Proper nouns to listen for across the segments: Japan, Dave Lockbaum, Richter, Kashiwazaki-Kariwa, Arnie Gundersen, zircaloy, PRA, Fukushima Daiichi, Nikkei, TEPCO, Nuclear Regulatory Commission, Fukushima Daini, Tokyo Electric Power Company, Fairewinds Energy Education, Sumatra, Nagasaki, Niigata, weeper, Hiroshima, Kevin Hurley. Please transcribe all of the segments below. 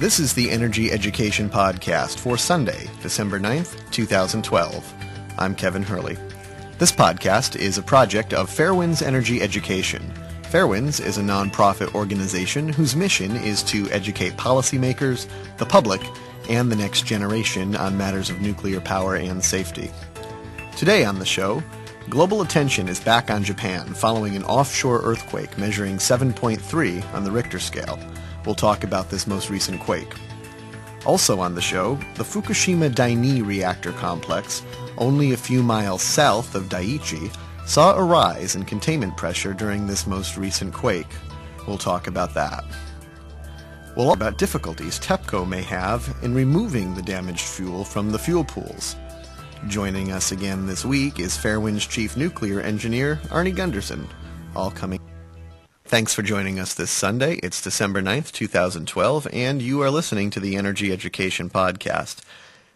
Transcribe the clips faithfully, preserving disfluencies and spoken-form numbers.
This is the Energy Education Podcast for Sunday, December ninth, two thousand twelve. I'm Kevin Hurley. This podcast is a project of Fairewinds Energy Education. Fairewinds is a nonprofit organization whose mission is to educate policymakers, the public, and the next generation on matters of nuclear power and safety. Today on the show, global attention is back on Japan following an offshore earthquake measuring seven point three on the Richter scale. We'll talk about this most recent quake. Also on the show, the Fukushima Daini reactor complex, only a few miles south of Daiichi, saw a rise in containment pressure during this most recent quake. We'll talk about that. We'll talk about difficulties TEPCO may have in removing the damaged fuel from the fuel pools. Joining us again this week is Fairewinds Chief Nuclear Engineer Arnie Gundersen. All coming. Thanks for joining us this Sunday. It's December ninth, two thousand twelve, and you are listening to the Energy Education Podcast.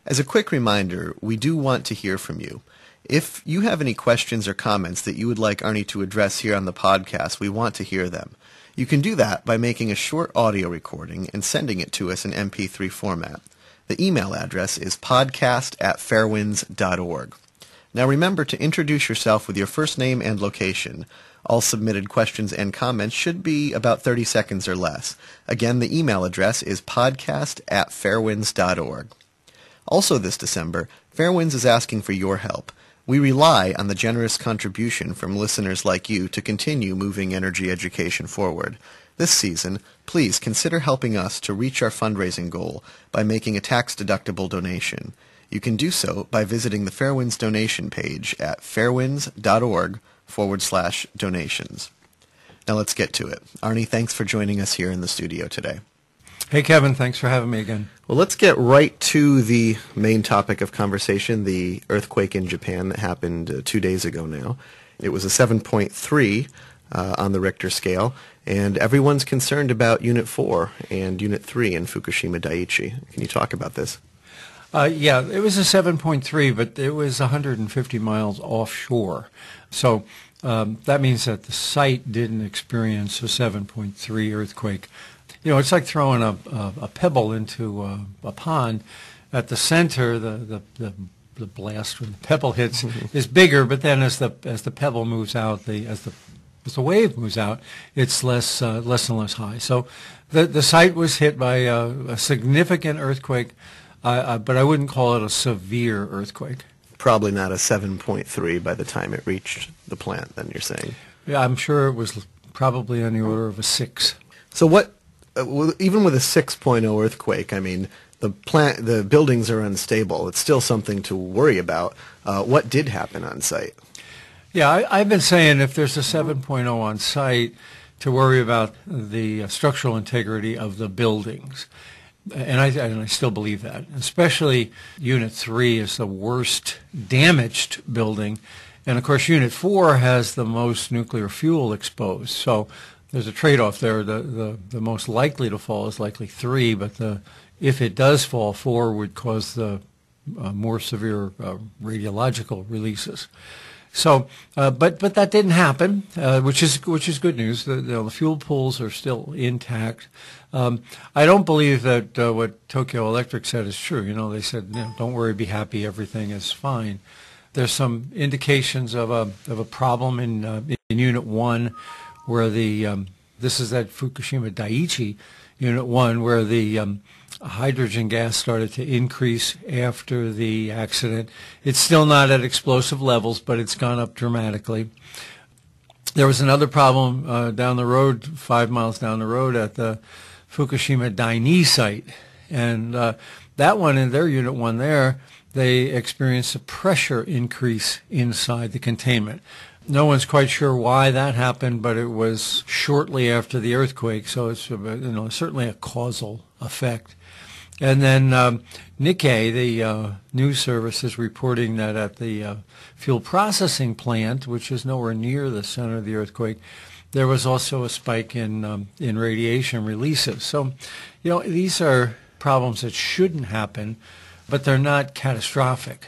As a quick reminder, we do want to hear from you. If you have any questions or comments that you would like Arnie to address here on the podcast, we want to hear them. You can do that by making a short audio recording and sending it to us in M P three format. The email address is podcast at fairewinds dot org. Now remember to introduce yourself with your first name and location. All submitted questions and comments should be about thirty seconds or less. Again, the email address is podcast at fairewinds dot org. Also this December, Fairewinds is asking for your help. We rely on the generous contribution from listeners like you to continue moving energy education forward. This season, please consider helping us to reach our fundraising goal by making a tax-deductible donation. You can do so by visiting the Fairewinds donation page at fairewinds dot org forward slash donations. Now let's get to it. Arnie, thanks for joining us here in the studio today. Hey, Kevin. Thanks for having me again. Well, let's get right to the main topic of conversation, the earthquake in Japan that happened uh, two days ago now. It was a seven point three uh, on the Richter scale, and everyone's concerned about Unit four and Unit three in Fukushima Daiichi. Can you talk about this? Uh, yeah, it was a seven point three, but it was one hundred fifty miles offshore. So um, that means that the site didn't experience a seven point three earthquake. You know, it's like throwing a, a, a pebble into a, a pond. At the center, the, the, the, the blast when the pebble hits mm-hmm. is bigger, but then as the as the pebble moves out, the as the as the wave moves out, it's less uh, less and less high. So, the the site was hit by a, a significant earthquake, uh, uh, but I wouldn't call it a severe earthquake. Probably not a seven point three by the time it reached the plant. Then you're saying? Yeah, I'm sure it was probably on the order of a six. So what? Even with a six point oh earthquake, I mean, the plant, the buildings are unstable. It's still something to worry about. Uh, what did happen on site? Yeah, I, I've been saying if there's a seven point oh on site, to worry about the structural integrity of the buildings. And I, and I still believe that, especially Unit three is the worst damaged building. And, of course, Unit four has the most nuclear fuel exposed. So there's a trade-off there. The, the the most likely to fall is likely three, but the if it does fall, four would cause the uh, more severe uh, radiological releases. So, uh, but but that didn't happen, uh, which is which is good news. The, you know, the fuel pools are still intact. Um, I don't believe that uh, what Tokyo Electric said is true. You know, they said, you know, don't worry, be happy, everything is fine. There's some indications of a of a problem in uh, in Unit One. Where the um, this is that Fukushima Daiichi Unit One, where the um, hydrogen gas started to increase after the accident. It's still not at explosive levels, but it's gone up dramatically. There was another problem uh, down the road, five miles down the road, at the Fukushima Daini site, and uh, that one in their Unit One there, they experienced a pressure increase inside the containment. No one's quite sure why that happened, but it was shortly after the earthquake, so it's, you know, certainly a causal effect. And then um, Nikkei, the uh, news service, is reporting that at the uh, fuel processing plant, which is nowhere near the center of the earthquake, there was also a spike in um, in radiation releases. So, you know, these are problems that shouldn't happen, but they're not catastrophic.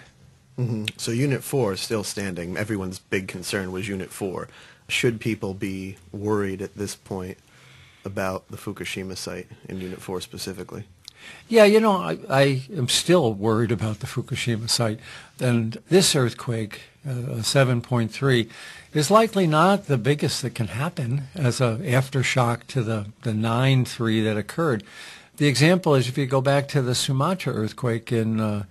Mm-hmm. So Unit four is still standing. Everyone's big concern was Unit four. Should people be worried at this point about the Fukushima site in Unit four specifically? Yeah, you know, I, I am still worried about the Fukushima site. And this earthquake, uh, seven point three, is likely not the biggest that can happen as an aftershock to the, the nine three that occurred. The example is if you go back to the Sumatra earthquake in uh,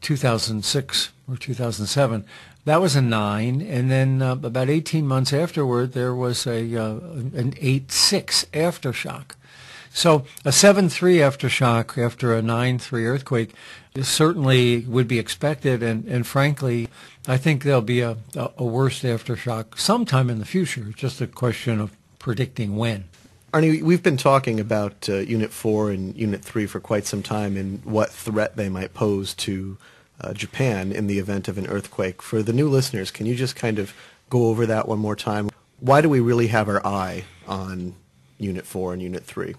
two thousand six or two thousand seven, that was a nine, and then uh, about eighteen months afterward, there was a uh, an eight six aftershock. So a seven three aftershock after a nine three earthquake certainly would be expected, and, and frankly, I think there'll be a, a worse aftershock sometime in the future. It's just a question of predicting when. Arnie, we've been talking about uh, Unit four and Unit three for quite some time and what threat they might pose to uh, Japan in the event of an earthquake. For the new listeners, can you just kind of go over that one more time? Why do we really have our eye on Unit four and Unit three?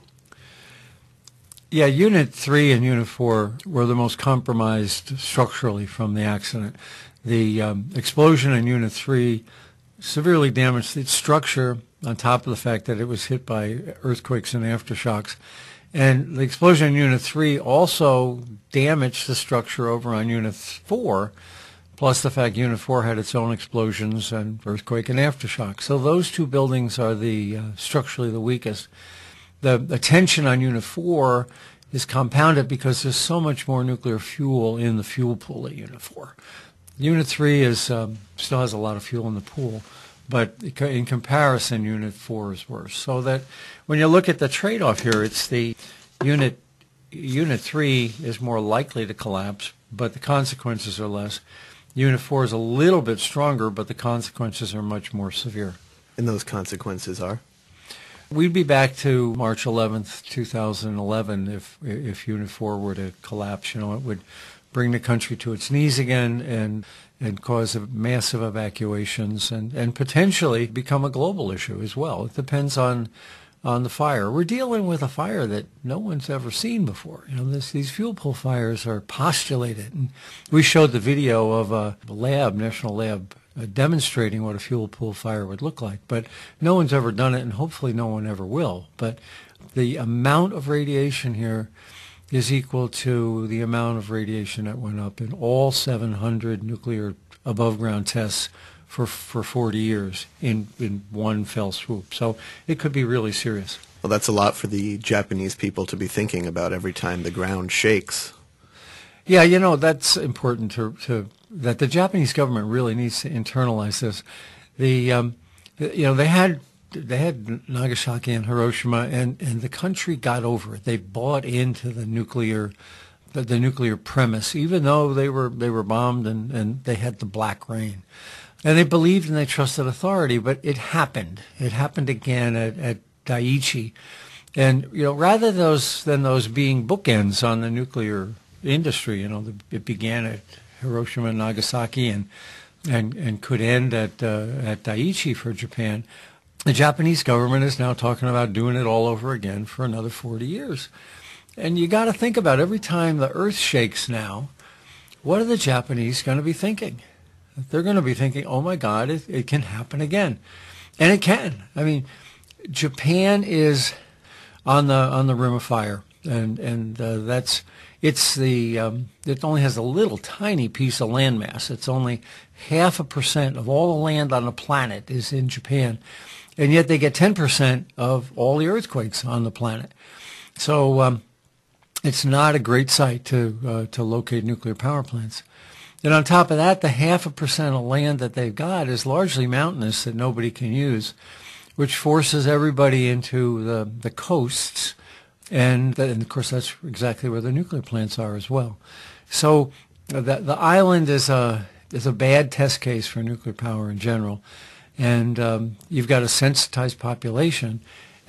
Yeah, Unit three and Unit four were the most compromised structurally from the accident. The um, explosion in Unit three severely damaged its structure, on top of the fact that it was hit by earthquakes and aftershocks. And the explosion in Unit three also damaged the structure over on Unit four, plus the fact Unit four had its own explosions and earthquake and aftershocks. So those two buildings are the uh, structurally the weakest. The attention on Unit four is compounded because there's so much more nuclear fuel in the fuel pool at Unit four. Unit three is um, still has a lot of fuel in the pool, but in comparison, Unit four is worse. So that when you look at the trade-off here, it's the unit, Unit three is more likely to collapse, but the consequences are less. Unit four is a little bit stronger, but the consequences are much more severe. And those consequences are? We'd be back to March eleventh, two thousand eleven if, if Unit four were to collapse. You know, it would bring the country to its knees again and and cause massive evacuations and, and potentially become a global issue as well. It depends on on the fire. We're dealing with a fire that no one's ever seen before. You know, this, these fuel pool fires are postulated. And we showed the video of a lab, national lab, uh, demonstrating what a fuel pool fire would look like. But no one's ever done it, and hopefully no one ever will. But the amount of radiation here is equal to the amount of radiation that went up in all seven hundred nuclear above-ground tests for, for forty years in, in one fell swoop. So it could be really serious. Well, that's a lot for the Japanese people to be thinking about every time the ground shakes. Yeah, you know, that's important to, to that the Japanese government really needs to internalize this. The, um, you know, they had... They had Nagasaki and Hiroshima, and, and the country got over it. They bought into the nuclear, the, the nuclear premise, even though they were they were bombed and, and they had the black rain, and they believed and they trusted authority. But it happened. It happened again at, at Daiichi, and you know rather those than those being bookends on the nuclear industry, you know the, it began at Hiroshima and Nagasaki, and and and could end at uh, at Daiichi for Japan. The Japanese government is now talking about doing it all over again for another forty years. And you got to think about every time the earth shakes now, what are the Japanese going to be thinking? They're going to be thinking, oh my God, it, it can happen again. And it can. I mean, Japan is on the on the rim of fire. And, and uh, that's, it's the, um, it only has a little tiny piece of land mass. It's only half a percent of all the land on the planet is in Japan. And yet they get ten percent of all the earthquakes on the planet. So um, it's not a great site to uh, to locate nuclear power plants. And on top of that, the half a percent of land that they've got is largely mountainous that nobody can use, which forces everybody into the, the coasts. And, that, and, of course, that's exactly where the nuclear plants are as well. So uh, the, the island is a, is a bad test case for nuclear power in general. And um, you've got a sensitized population,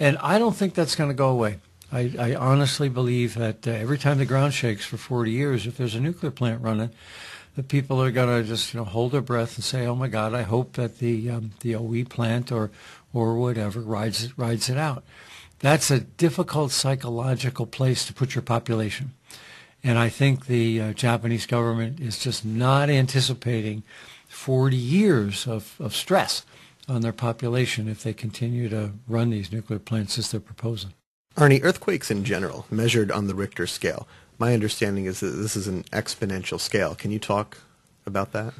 and I don't think that's going to go away. I, I honestly believe that uh, every time the ground shakes for forty years, if there's a nuclear plant running, the people are going to just you know hold their breath and say, "Oh my God, I hope that the um, the O E plant or or whatever rides it, rides it out." That's a difficult psychological place to put your population, and I think the uh, Japanese government is just not anticipating forty years of, of stress on their population if they continue to run these nuclear plants as they're proposing. Arnie, earthquakes in general, measured on the Richter scale, my understanding is that this is an exponential scale. Can you talk about that?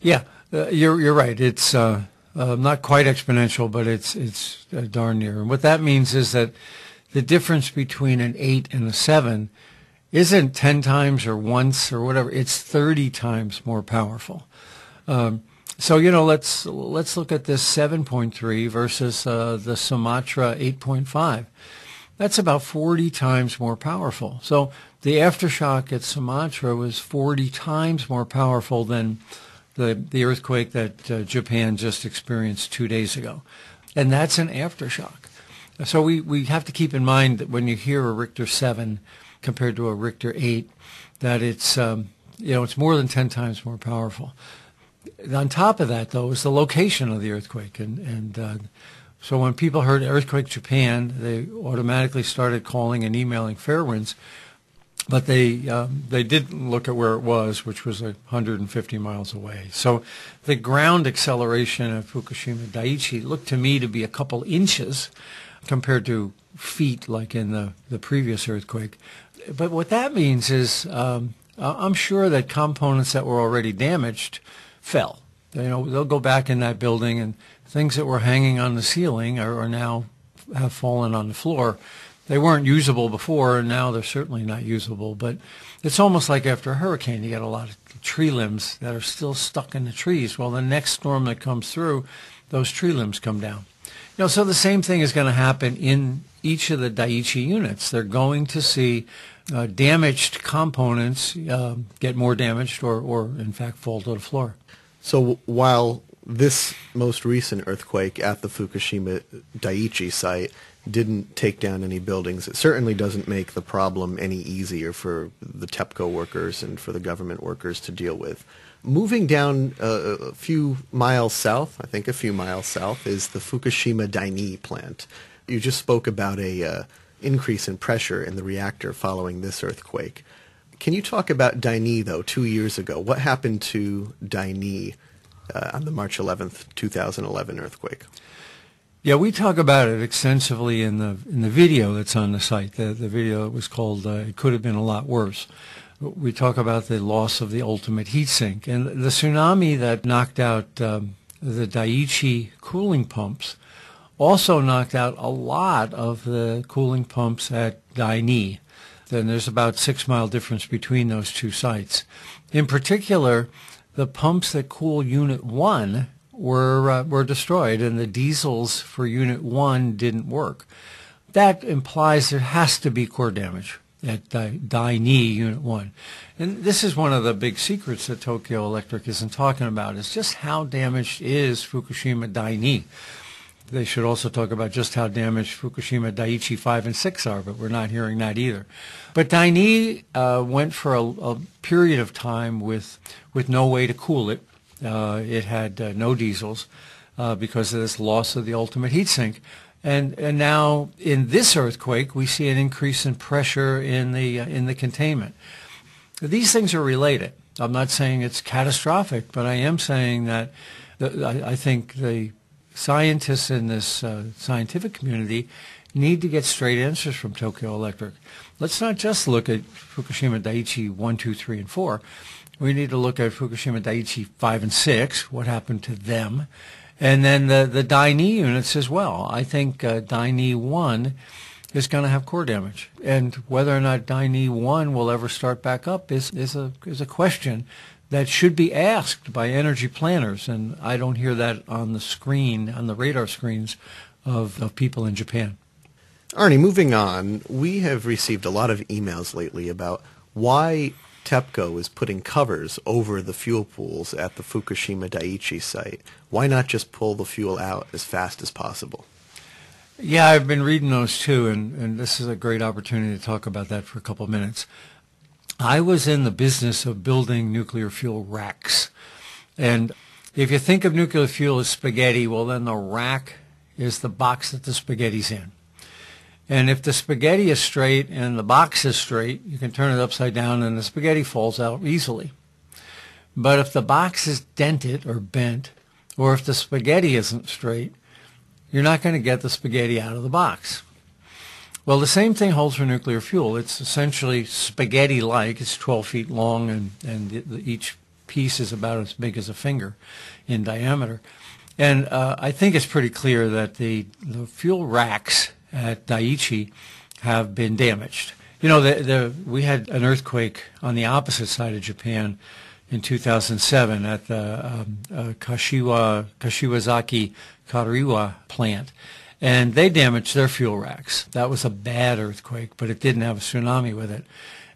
Yeah, uh, you're, you're right. It's uh, uh, not quite exponential, but it's, it's uh, darn near. And what that means is that the difference between an eight and a seven isn't ten times or once or whatever. It's thirty times more powerful. Um, so, you know, let's, let's look at this seven point three versus uh, the Sumatra eight point five. That's about forty times more powerful. So the aftershock at Sumatra was forty times more powerful than the, the earthquake that uh, Japan just experienced two days ago. And that's an aftershock. So we, we have to keep in mind that when you hear a Richter seven compared to a Richter eight, that it's, um, you know, it's more than ten times more powerful. On top of that, though, is the location of the earthquake. And, and uh, so when people heard Earthquake Japan, they automatically started calling and emailing Fairewinds, but they, um, they didn't look at where it was, which was one hundred fifty miles away. So the ground acceleration of Fukushima Daiichi looked to me to be a couple inches compared to feet like in the, the previous earthquake. But what that means is um, I'm sure that components that were already damaged fell. You know, they'll go back in that building, and things that were hanging on the ceiling are, are now have fallen on the floor. They weren't usable before, and now they're certainly not usable. But it's almost like after a hurricane, you get a lot of tree limbs that are still stuck in the trees. Well, the next storm that comes through, those tree limbs come down. You know, so the same thing is going to happen in each of the Daiichi units. They're going to see uh, damaged components uh, get more damaged or, or, in fact, fall to the floor. So while this most recent earthquake at the Fukushima Daiichi site didn't take down any buildings, it certainly doesn't make the problem any easier for the TEPCO workers and for the government workers to deal with. Moving down uh, a few miles south, I think a few miles south, is the Fukushima Daini plant. You just spoke about a uh, increase in pressure in the reactor following this earthquake. Can you talk about Daini, though, two years ago? What happened to Daini uh, on the March eleventh, two thousand eleven earthquake? Yeah, we talk about it extensively in the in the video that's on the site, the, the video that was called uh, It Could Have Been a Lot Worse. We talk about the loss of the ultimate heat sink. And the tsunami that knocked out um, the Daiichi cooling pumps also knocked out a lot of the cooling pumps at Daini. Then there's about six-mile difference between those two sites. In particular, the pumps that cool Unit one were, uh, were destroyed, and the diesels for Unit one didn't work. That implies there has to be core damage at uh, Daini Unit one. And this is one of the big secrets that Tokyo Electric isn't talking about, is just how damaged is Fukushima Daini. They should also talk about just how damaged Fukushima Daiichi five and six are, but we're not hearing that either. But Daini uh, went for a, a period of time with, with no way to cool it. Uh, it had uh, no diesels uh, because of this loss of the ultimate heat sink. And, and now in this earthquake, we see an increase in pressure in the, uh, in the containment. These things are related. I'm not saying it's catastrophic, but I am saying that the, I, I think the scientists in this uh, scientific community need to get straight answers from Tokyo Electric. Let's not just look at Fukushima Daiichi one, two, three, and four. We need to look at Fukushima Daiichi five and six, what happened to them, and then the, the Daini units as well. I think uh, Daini one is going to have core damage. And whether or not Daini one will ever start back up is, is, a, is a question that should be asked by energy planners, and I don't hear that on the screen, on the radar screens of, of people in Japan. Arnie, moving on, we have received a lot of emails lately about why TEPCO is putting covers over the fuel pools at the Fukushima Daiichi site. Why not just pull the fuel out as fast as possible? Yeah, I've been reading those too, and, and this is a great opportunity to talk about that for a couple of minutes. I was in the business of building nuclear fuel racks. And if you think of nuclear fuel as spaghetti, well, then the rack is the box that the spaghetti's in. And if the spaghetti is straight and the box is straight, you can turn it upside down and the spaghetti falls out easily. But if the box is dented or bent, or if the spaghetti isn't straight, you're not going to get the spaghetti out of the box. Well, the same thing holds for nuclear fuel. It's essentially spaghetti-like. It's twelve feet long, and, and it, each piece is about as big as a finger in diameter. And uh, I think it's pretty clear that the, the fuel racks at Daiichi have been damaged. You know, the, the, we had an earthquake on the opposite side of Japan in two thousand seven at the um, uh, Kashiwa, Kashiwazaki-Kariwa plant, and they damaged their fuel racks. That was a bad earthquake, but it didn't have a tsunami with it.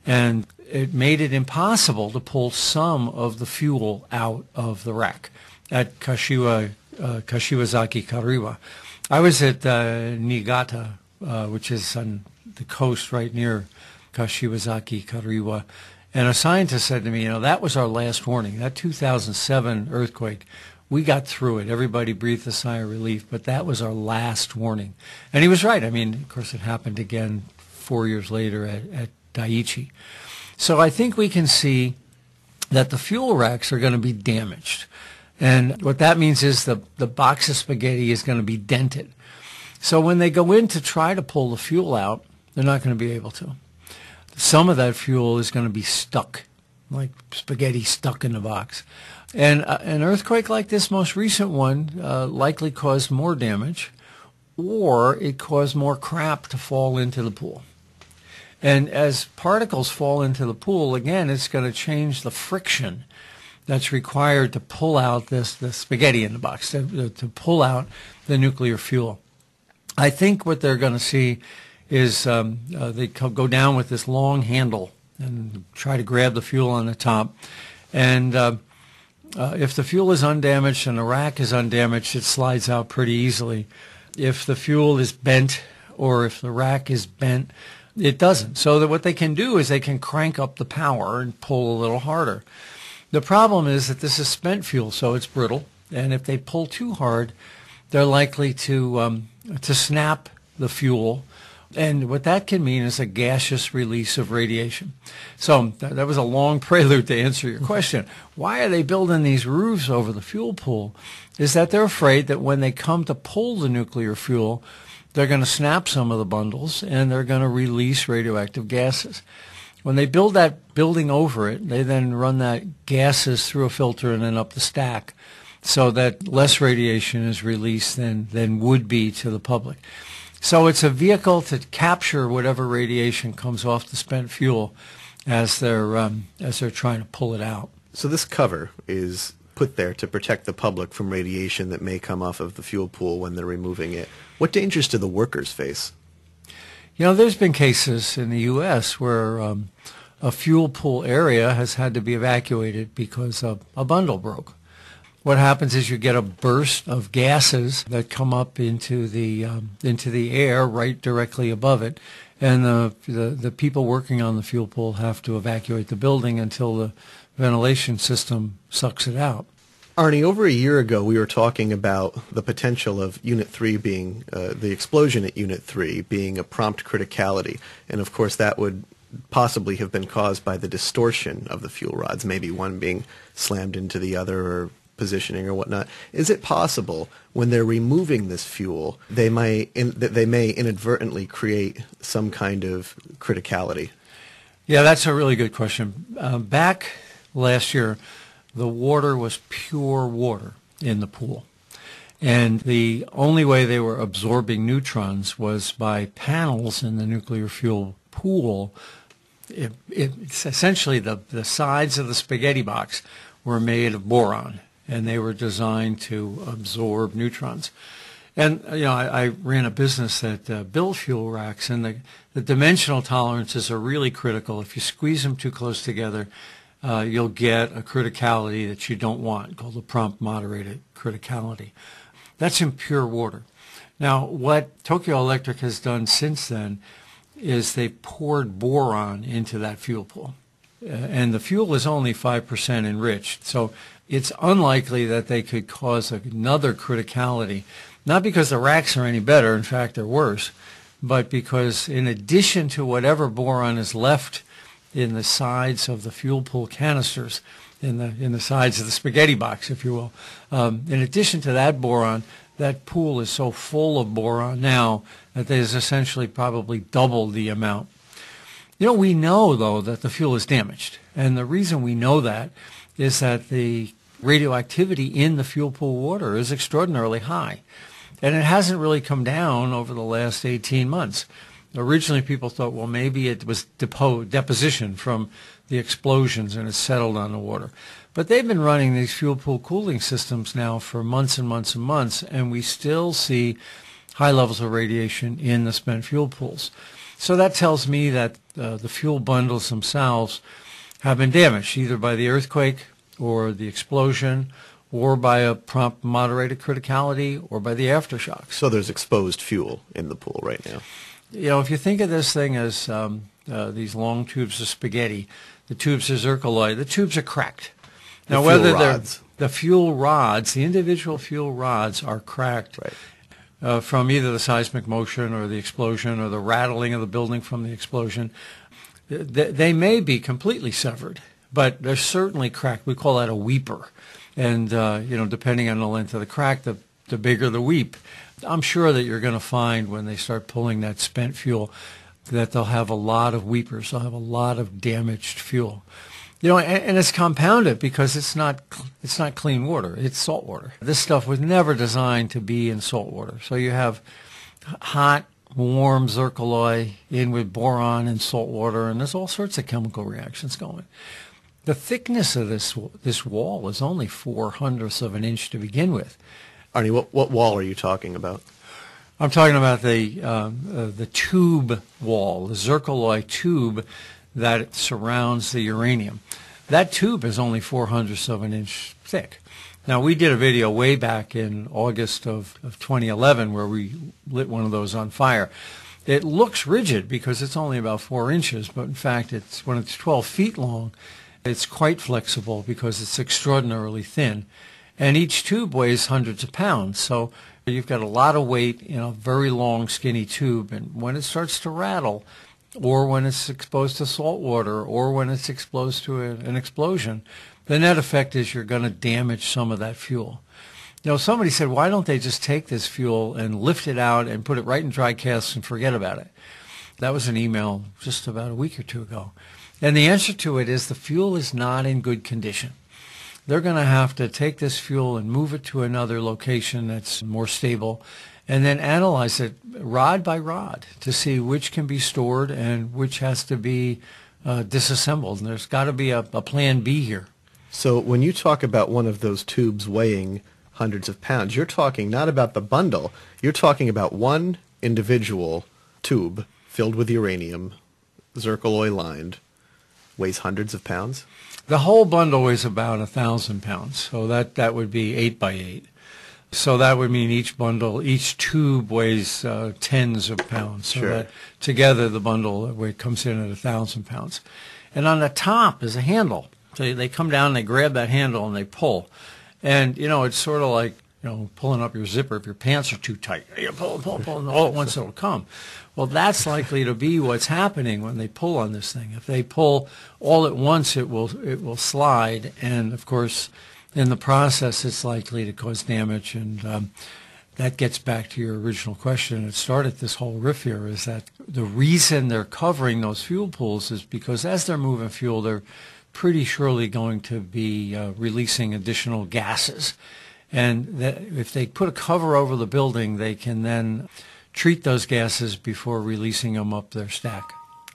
And it made it impossible to pull some of the fuel out of the rack at Kashiwa, uh, Kashiwazaki-Kariwa. I was at uh, Niigata, uh, which is on the coast right near Kashiwazaki-Kariwa, and a scientist said to me, you know, that was our last warning. That two thousand seven earthquake, we got through it. Everybody breathed a sigh of relief, but that was our last warning. And he was right. I mean, of course, it happened again four years later at, at Daiichi. So I think we can see that the fuel racks are going to be damaged. And what that means is the, the box of spaghetti is going to be dented. So when they go in to try to pull the fuel out, they're not going to be able to. Some of that fuel is going to be stuck, like spaghetti stuck in the box. And uh, an earthquake like this most recent one uh, likely caused more damage, or it caused more crap to fall into the pool. And as particles fall into the pool, again, it's going to change the friction that's required to pull out this, the spaghetti in the box, to, to pull out the nuclear fuel. I think what they're going to see is um, uh, they go down with this long handle and try to grab the fuel on the top. And uh, uh, if the fuel is undamaged and the rack is undamaged, it slides out pretty easily. If the fuel is bent or if the rack is bent, it doesn't. So that what they can do is they can crank up the power and pull a little harder. The problem is that this is spent fuel, so it's brittle. And if they pull too hard, they're likely to, um, to snap the fuel. And what that can mean is a gaseous release of radiation. So that, that was a long prelude to answer your question. Why are they building these roofs over the fuel pool? Is that they're afraid that when they come to pull the nuclear fuel, they're going to snap some of the bundles and they're going to release radioactive gases. When they build that building over it, they then run that gases through a filter and then up the stack so that less radiation is released than, than would be to the public. So it's a vehicle to capture whatever radiation comes off the spent fuel as they're, um, as they're trying to pull it out. So this cover is put there to protect the public from radiation that may come off of the fuel pool when they're removing it. What dangers do the workers face? You know, there's been cases in the U S where um, a fuel pool area has had to be evacuated because a, a bundle broke. What happens is you get a burst of gases that come up into the um, into the air right directly above it, and the, the the people working on the fuel pool have to evacuate the building until the ventilation system sucks it out. Arnie, over a year ago we were talking about the potential of Unit three being, uh, the explosion at Unit three being a prompt criticality, and of course that would possibly have been caused by the distortion of the fuel rods, maybe one being slammed into the other or positioning or whatnot. Is it possible when they're removing this fuel, they might in, they may inadvertently create some kind of criticality? Yeah, that's a really good question. Uh, back last year, the water was pure water in the pool, and the only way they were absorbing neutrons was by panels in the nuclear fuel pool. It, it, it's essentially the the sides of the spaghetti box were made of boron, and they were designed to absorb neutrons. And, you know, I, I ran a business that uh, built fuel racks, and the, the dimensional tolerances are really critical. If you squeeze them too close together, uh, you'll get a criticality that you don't want, called a prompt moderated criticality. That's in pure water. Now, what Tokyo Electric has done since then is they poured boron into that fuel pool. Uh, and the fuel is only five percent enriched. So it's unlikely that they could cause another criticality, not because the racks are any better, in fact they're worse, but because in addition to whatever boron is left in the sides of the fuel pool canisters, in the, in the sides of the spaghetti box, if you will, um, in addition to that boron, that pool is so full of boron now that there's essentially probably double the amount. You know, we know, though, that the fuel is damaged. And the reason we know that is that the radioactivity in the fuel pool water is extraordinarily high. And it hasn't really come down over the last eighteen months. Originally, people thought, well, maybe it was depo deposition from the explosions and it settled on the water. But they've been running these fuel pool cooling systems now for months and months and months, and we still see high levels of radiation in the spent fuel pools. So that tells me that uh, the fuel bundles themselves have been damaged, either by the earthquake or the explosion, or by a prompt moderated criticality, or by the aftershocks. So there's exposed fuel in the pool right now. You know, if you think of this thing as um, uh, these long tubes of spaghetti, the tubes are zircaloy, the tubes are cracked. Now, the whether rods. the fuel rods, the individual fuel rods are cracked right. uh, from either the seismic motion or the explosion or the rattling of the building from the explosion, they, they may be completely severed, but they're certainly cracked. We call that a weeper. And, uh, you know, depending on the length of the crack, the, the bigger the weep. I'm sure that you're going to find when they start pulling that spent fuel that they'll have a lot of weepers. They'll have a lot of damaged fuel. You know, and, and it's compounded because it's not, it's not clean water. It's salt water. This stuff was never designed to be in salt water. So you have hot, warm zircaloy in with boron and salt water, and there's all sorts of chemical reactions going. The thickness of this, this wall is only four hundredths of an inch to begin with. Arnie, what, what wall are you talking about? I'm talking about the, uh, uh, the tube wall, the zircaloy tube that surrounds the uranium. That tube is only four hundredths of an inch thick. Now, we did a video way back in August of, of twenty eleven where we lit one of those on fire. It looks rigid because it's only about four inches, but in fact, it's, when it's twelve feet long, it's quite flexible because it's extraordinarily thin. And each tube weighs hundreds of pounds, so you've got a lot of weight in a very long, skinny tube. And when it starts to rattle, or when it's exposed to salt water, or when it's exposed to a, an explosion, the net effect is you're going to damage some of that fuel. Now, somebody said, why don't they just take this fuel and lift it out and put it right in dry casks and forget about it? That was an email just about a week or two ago. And the answer to it is the fuel is not in good condition. They're going to have to take this fuel and move it to another location that's more stable and then analyze it rod by rod to see which can be stored and which has to be uh, disassembled. And there's got to be a, a plan B here. So when you talk about one of those tubes weighing hundreds of pounds, you're talking not about the bundle. You're talking about one individual tube filled with uranium, zircaloy lined, weighs hundreds of pounds? The whole bundle weighs about a thousand pounds, so that, that would be eight by eight. So that would mean each bundle, each tube weighs uh, tens of pounds. So sure. That together the bundle it comes in at a thousand pounds. And on the top is a handle. So they, they come down, they grab that handle, and they pull. And, you know, it's sort of like, you know, pulling up your zipper if your pants are too tight. You pull, pull, pull, and all at once it'll come. Well, that's likely to be what's happening when they pull on this thing. If they pull all at once, it will it will slide, and of course, in the process, it's likely to cause damage. And um, that gets back to your original question. It started this whole riff here. Is that the reason they're covering those fuel pools is because as they're moving fuel, they're pretty surely going to be uh, releasing additional gases. And that if they put a cover over the building, they can then treat those gases before releasing them up their stack.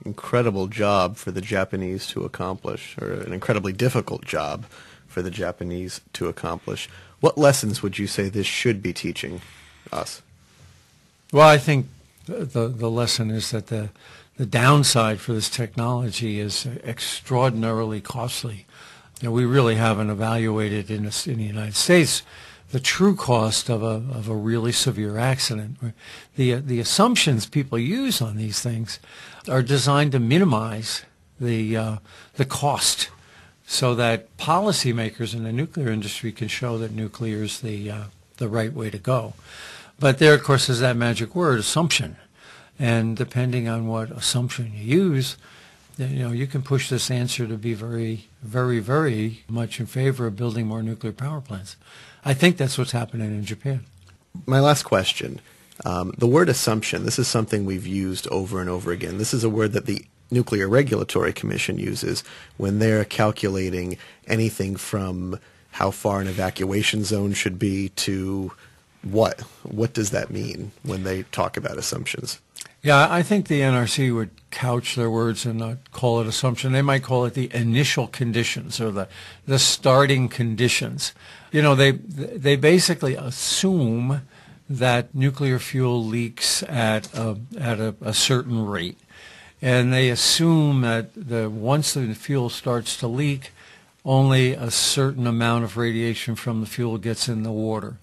Incredible job for the Japanese to accomplish, or an incredibly difficult job for the Japanese to accomplish. What lessons would you say this should be teaching us? Well, I think the, the lesson is that the, the downside for this technology is extraordinarily costly. You know, we really haven't evaluated in, this, in the United States the true cost of a, of a really severe accident. The, the assumptions people use on these things are designed to minimize the, uh, the cost so that policymakers in the nuclear industry can show that nuclear is the, uh, the right way to go. But there, of course, is that magic word, assumption. And depending on what assumption you use, you know, you can push this answer to be very, very, very much in favor of building more nuclear power plants. I think that's what's happening in Japan. my last question, um, the word assumption, this is something we've used over and over again. This is a word that the Nuclear Regulatory Commission uses when they're calculating anything from how far an evacuation zone should be to what. What does that mean when they talk about assumptions? Yeah, I think the N R C would couch their words and not call it assumption. They might call it the initial conditions or the the starting conditions. You know, they they basically assume that nuclear fuel leaks at a, at a, a certain rate, and they assume that the once the fuel starts to leak, only a certain amount of radiation from the fuel gets in the water,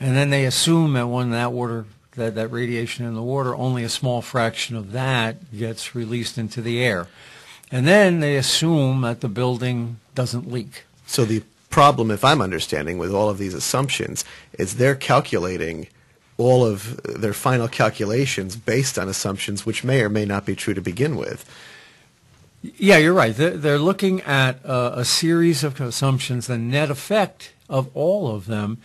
and then they assume that when that water That, that radiation in the water, only a small fraction of that gets released into the air. And then they assume that the building doesn't leak. So the problem, if I'm understanding, with all of these assumptions is they're calculating all of their final calculations based on assumptions which may or may not be true to begin with. Yeah, you're right. They're, they're looking at a, a series of assumptions. The net effect of all of them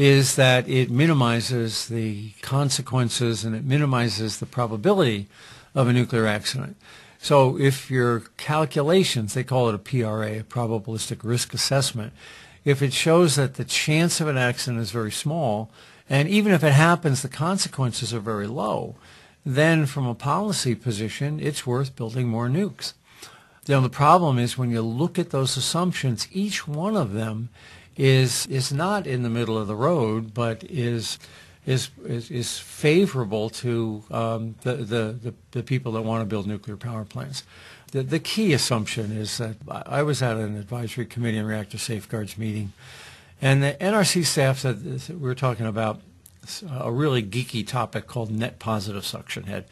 is that it minimizes the consequences and it minimizes the probability of a nuclear accident. So if your calculations, they call it a P R A, a probabilistic risk assessment, if it shows that the chance of an accident is very small, and even if it happens, the consequences are very low, then from a policy position, it's worth building more nukes. Now, the problem is when you look at those assumptions, each one of them is is not in the middle of the road, but is is is, is favorable to um, the, the, the the people that want to build nuclear power plants. The the key assumption is that I was at an advisory committee on reactor safeguards meeting, and the N R C staff said this, we were talking about a really geeky topic called net positive suction head,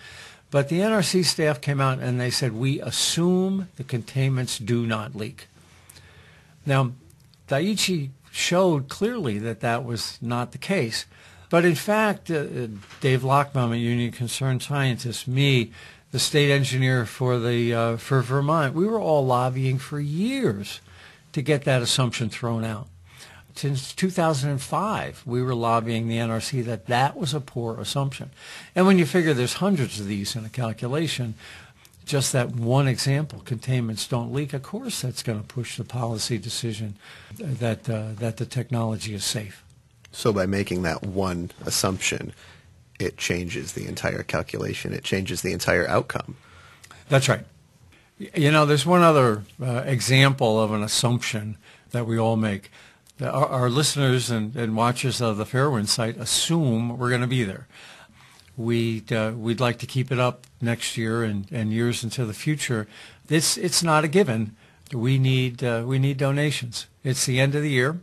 but the N R C staff came out and they said we assume the containments do not leak. Now, Daiichi showed clearly that that was not the case. But in fact, uh, Dave Lockbaum, a Union Concerned Scientist, me, the state engineer for, the, uh, for Vermont, we were all lobbying for years to get that assumption thrown out. Since two thousand five, we were lobbying the N R C that that was a poor assumption. And when you figure there's hundreds of these in a calculation, just that one example, containments don't leak, of course that's going to push the policy decision that, uh, that the technology is safe. So by making that one assumption, it changes the entire calculation. It changes the entire outcome. That's right. You know, there's one other uh, example of an assumption that we all make. Our, our listeners and, and watchers of the Fairewinds site assume we're going to be there. We'd, uh, we'd like to keep it up next year and, and years into the future. It's, it's not a given. We need, uh, we need donations. It's the end of the year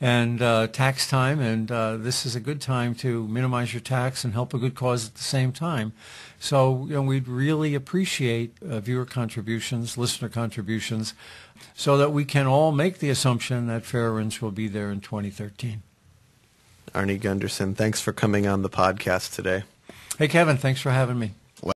and uh, tax time, and uh, this is a good time to minimize your tax and help a good cause at the same time. So you know, we'd really appreciate uh, viewer contributions, listener contributions, so that we can all make the assumption that Fairewinds will be there in twenty thirteen. Arnie Gundersen, thanks for coming on the podcast today. Hey, Kevin, thanks for having me.